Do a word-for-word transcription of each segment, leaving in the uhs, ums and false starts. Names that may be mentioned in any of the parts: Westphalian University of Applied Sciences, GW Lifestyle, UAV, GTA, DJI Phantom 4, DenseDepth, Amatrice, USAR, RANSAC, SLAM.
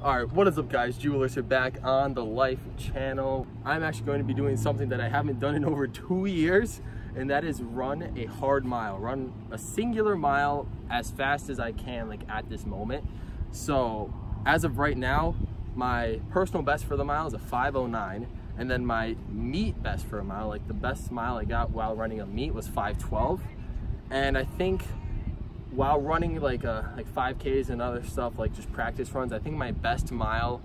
Alright, what is up guys, G W here back on the Life channel. I'm actually going to be doing something that I haven't done in over two years, and that is run a hard mile, run a singular mile as fast as I can, like at this moment. So as of right now, my personal best for the mile is a five oh nine, and then my meet best for a mile, like the best mile I got while running a meet was five twelve. And I think while running like a, like five Ks and other stuff, like just practice runs, I think my best mile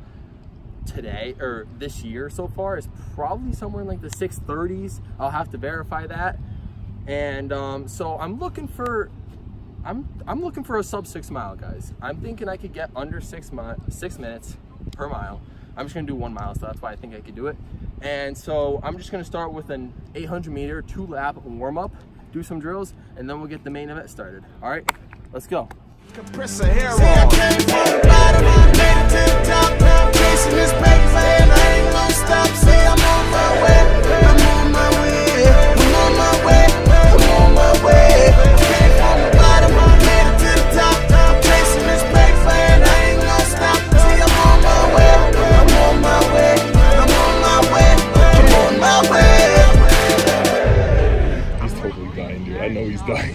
today or this year so far is probably somewhere in like the six thirties. I'll have to verify that. And um, so I'm looking for, I'm I'm looking for a sub six mile, guys. I'm thinking I could get under six mi six minutes per mile. I'm just gonna do one mile, so that's why I think I could do it. And so I'm just gonna start with an eight hundred meter two lap warm up, do some drills, and then we'll get the main event started. All right. Let's go. Compressor hair roll. See, I came from the bottom, I made it to the top. Now I'm chasing this paper and I ain't gonna stop. See, I'm on my way, I'm on my way, I'm on my way, I'm on my way. I came from the bottom, I made it to the top. Now I'm chasing this paper and I ain't gonna stop. See, I'm on my way, I'm on my way, I'm on my way, I'm on my way. He's totally dying, dude. I know he's dying.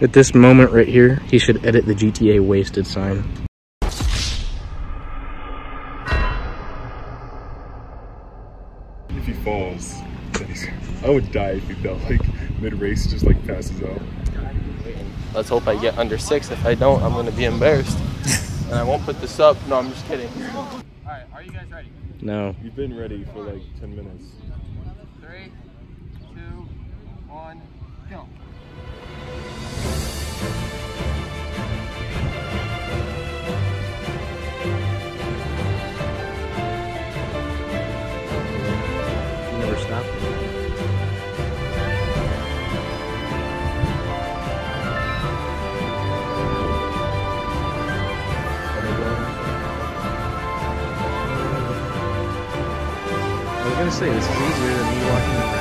At this moment right here, he should edit the G T A wasted sign. If he falls, I would die if he fell, like mid-race, just like passes out. Let's hope I get under six. If I don't, I'm gonna be embarrassed. And I won't put this up. No, I'm just kidding. All right, are you guys ready? No. You've been ready for like ten minutes. Three, two, one, go. I was gonna say, this is easier than me walking around.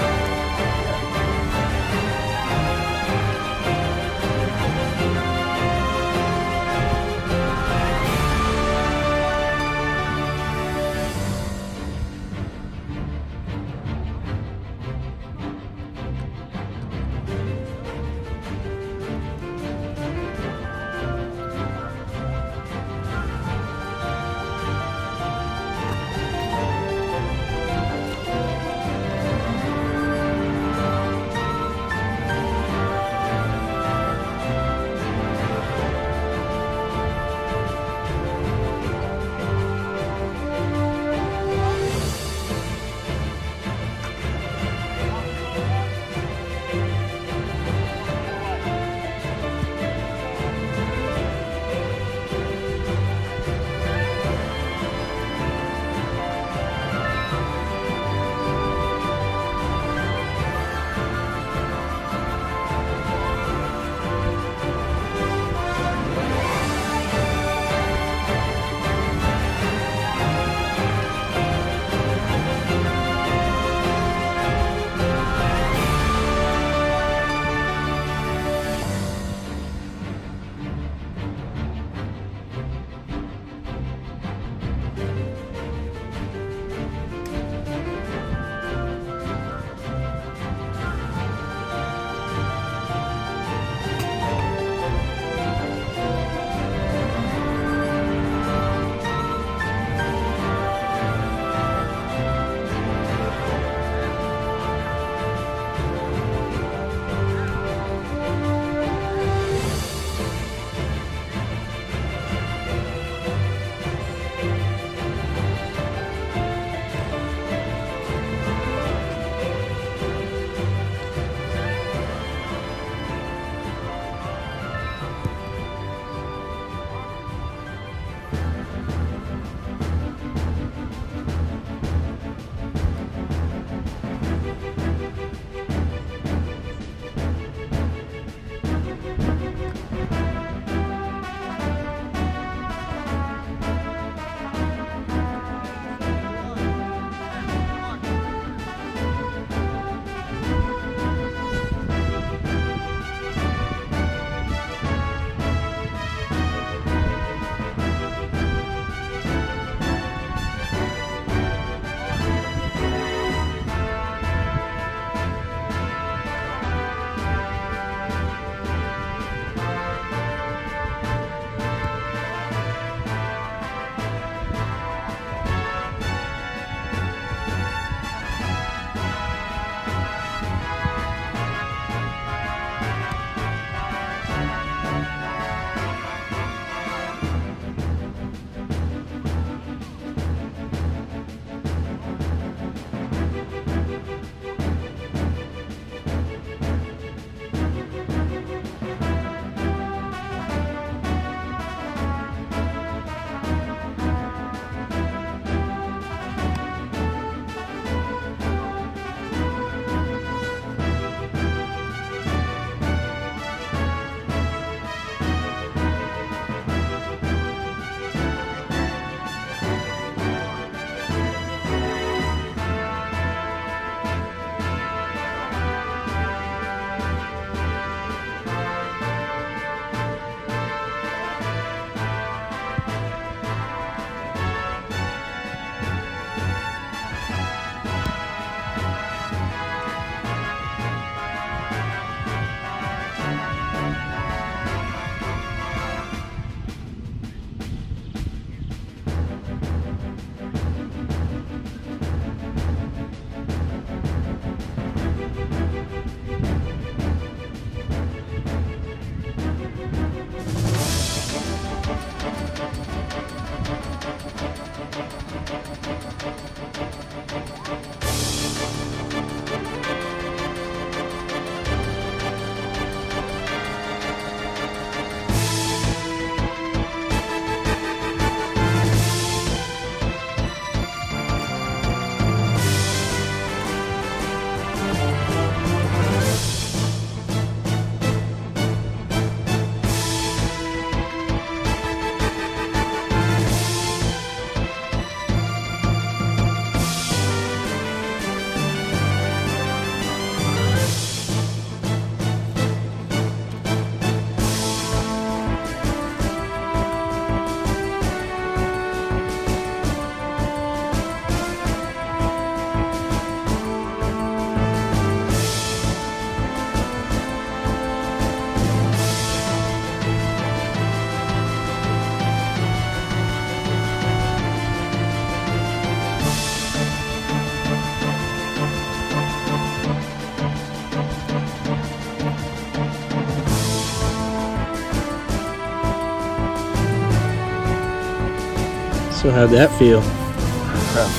So how'd that feel? Rough.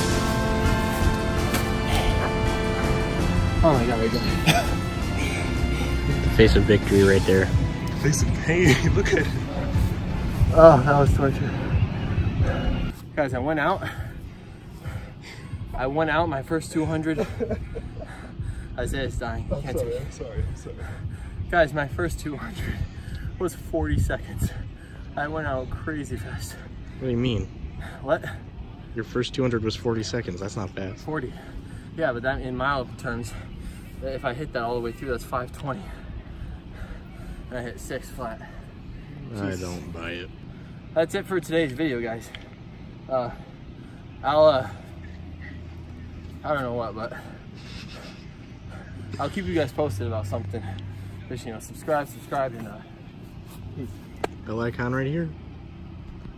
Oh my god, we got it. The face of victory right there. The face of pain, look at it. Oh, that was torture. Guys, I went out. I went out my first two hundred. Isaiah's dying. He can't take it. I'm sorry, I'm sorry. Guys, my first two hundred was forty seconds. I went out crazy fast. What do you mean? What? Your first two hundred was forty seconds. That's not fast. forty. Yeah, but that in mile terms, if I hit that all the way through, that's five twenty. And I hit six flat. Jeez. I don't buy it. That's it for today's video, guys. Uh, I'll, uh, I don't know what, but I'll keep you guys posted about something. Just, you know, subscribe, subscribe, and uh, peace. Bell icon right here.